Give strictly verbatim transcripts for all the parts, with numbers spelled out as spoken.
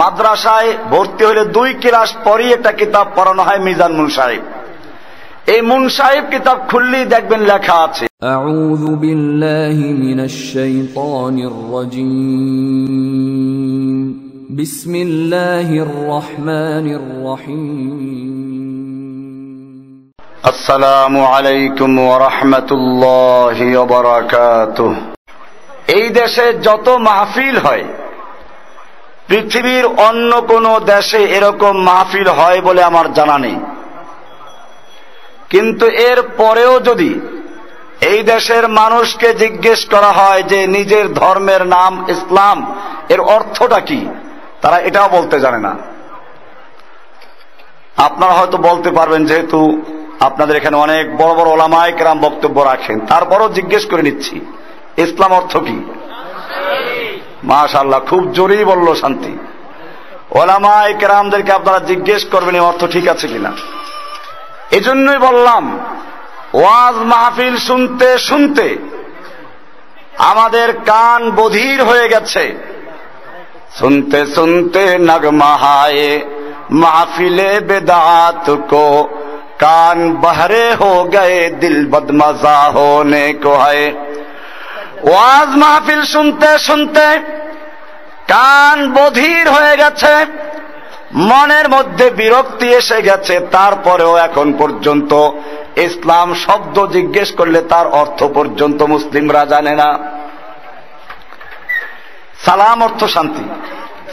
মাদ্রাসায় ভর্তি হলে দুই ক্লাস পরই একটা কিতাব পড়ানো হয় মিজান মুন সাহেব। এই মুন সাহেব কিতাব খুললেই দেখবেন লেখা আছে আউযু বিল্লাহি মিনাশ শাইতানির রাজীম বিসমিল্লাহির রাহমানির রাহিম। আসসালামু আলাইকুম ওয়া রাহমাতুল্লাহি ওয়া বারাকাতুহু। এই দেশে যত মাহফিল হয় পৃথিবীর অন্য কোনো দেশে এরকম মাহফিল হয় বলে আমার জানা নেই, কিন্তু এর পরেও যদি এই দেশের মানুষকে জিজ্ঞেস করা হয় যে নিজের ধর্মের নাম ইসলাম এর অর্থটা কি, তারা এটাও বলতে জানে না। আপনারা হয়তো বলতে পারবেন, যেহেতু আপনাদের এখানে অনেক বড় বড় ওলামায়ে কেরাম বক্তব্য রাখেন, তারপরও জিজ্ঞেস করে নিচ্ছি ইসলাম অর্থ কি? মাশাআল্লাহ, খুব জোরেই বলল শান্তি। ওলামায়ে কেরামদেরকে আপনারা জিজ্ঞেস করবেন এই অর্থ ঠিক আছে কিনা। এজন্যই বললাম, ওয়াজ মাহফিল শুনতে শুনতে আমাদের কান বধির হয়ে গেছে। শুনতে শুনতে নগমা হায় মাহফিলে বেদাত কো, কান বহরে হো গয়ে দিল বদমজা হোনে কো হায়। ওয়াজ মাহফিল শুনতে শুনতে কান বধির হয়ে গেছে, মনের মধ্যে বিরক্তি এসে গেছে, তারপরেও এখন পর্যন্ত ইসলাম শব্দ জিজ্ঞেস করলে তার অর্থ পর্যন্ত মুসলিমরা জানে না। সালাম অর্থ শান্তি,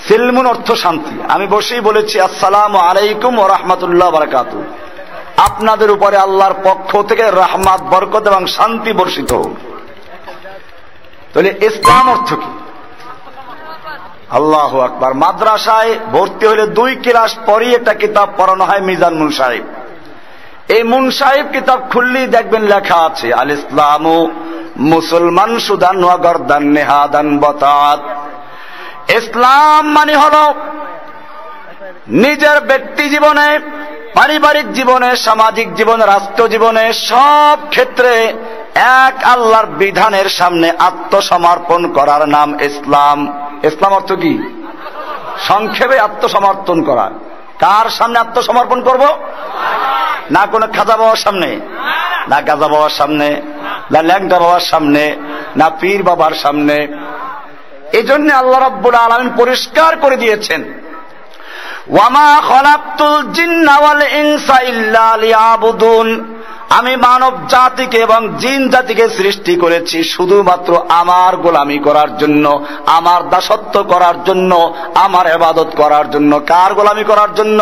সিলমুন অর্থ শান্তি। আমি বসেই বলেছি আসসালামু আলাইকুম ওয়া রাহমাতুল্লাহি ওয়া বারাকাতুহু, আপনাদের উপরে আল্লাহর পক্ষ থেকে রহমত বরকত এবং শান্তি বর্ষিত হোক। তাহলে ইসলাম অর্থ কি? আল্লাহু আকবার। মাদ্রাসায় ভর্তি হলে দুই ক্লাস পরই একটা কিতাব পড়ানো হয় মিজান মুন সাহেব। এই মুন সাহেব কিতাব খুললেই দেখবেন লেখা আছে আল ইসলামু মুসলমান সুদান ওয়া গর্দান নেহাদান বতাত। ইসলাম মানে হলো নিজের ব্যক্তি জীবনে, পারিবারিক জীবনে, সামাজিক জীবনে, রাষ্ট্র জীবনে সব ক্ষেত্রে এক আল্লাহর বিধানের সামনে আত্মসমর্পণ করার নাম ইসলাম। ইসলাম অর্থ কি? সংক্ষেপে আত্মসমর্পণ করা। কার সামনে আত্মসমর্পণ করব? না কোনো খাজা বাবার সামনে, না গাজা বাবার সামনে, না ল্যাংটা বাবার সামনে, না পীর বাবার সামনে। এই জন্য আল্লাহ রাব্বুল আলামিন পরিষ্কার করে দিয়েছেন ওয়ামা খলাকতুল জিন্না ওয়াল ইনসা ইল্লা লিয়াবুদুন, আমি মানব জাতিকে এবং জিন জাতিকে সৃষ্টি করেছি শুধুমাত্র আমার গোলামি করার জন্য, আমার দাসত্ব করার জন্য, আমার ইবাদত করার জন্য। কার গোলামি করার জন্য?